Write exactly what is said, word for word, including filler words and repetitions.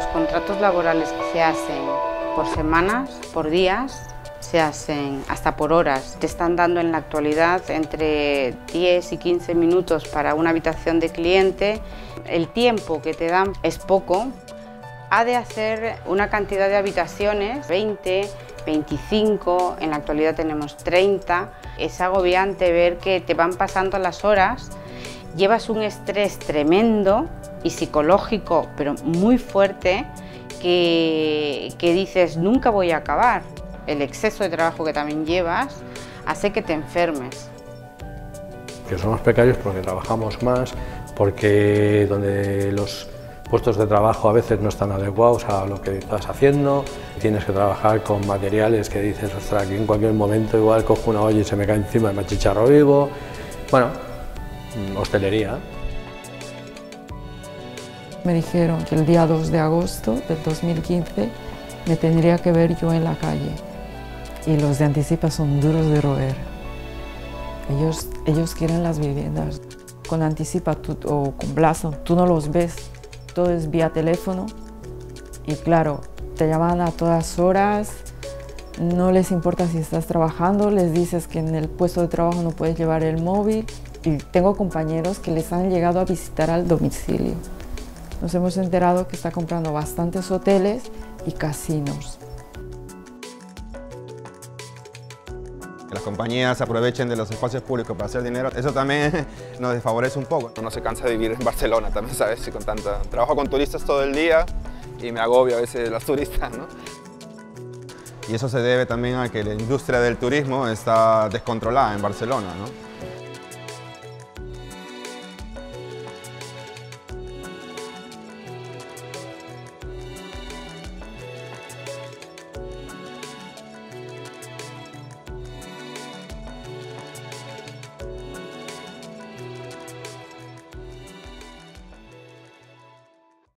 los contratos laborales se hacen por semanas, por días, se hacen hasta por horas. Te están dando en la actualidad entre diez y quince minutos para una habitación de cliente. El tiempo que te dan es poco. Ha de hacer una cantidad de habitaciones, veinte, veinticinco, en la actualidad tenemos treinta. Es agobiante ver que te van pasando las horas, llevas un estrés tremendo y psicológico, pero muy fuerte, que, que dices, nunca voy a acabar. El exceso de trabajo que también llevas hace que te enfermes. Que somos precarios porque trabajamos más, porque donde los puestos de trabajo a veces no están adecuados a lo que estás haciendo, tienes que trabajar con materiales que dices, ostras, aquí en cualquier momento igual cojo una olla y se me cae encima y me achicharro vivo. Bueno, hostelería. Me dijeron que el día dos de agosto del dos mil quince me tendría que ver yo en la calle. Y los de Anticipa son duros de roer. Ellos, ellos quieren las viviendas. Con Anticipa tú, o con Blason tú no los ves. Todo es vía teléfono y claro, te llaman a todas horas, no les importa si estás trabajando, les dices que en el puesto de trabajo no puedes llevar el móvil. Y tengo compañeros que les han llegado a visitar al domicilio. Nos hemos enterado que está comprando bastantes hoteles y casinos. Que las compañías se aprovechen de los espacios públicos para hacer dinero, eso también nos desfavorece un poco. Uno se cansa de vivir en Barcelona también, ¿sabes? Si con tanta... Trabajo con turistas todo el día y me agobio a veces los turistas, ¿no? Y eso se debe también a que la industria del turismo está descontrolada en Barcelona, ¿no?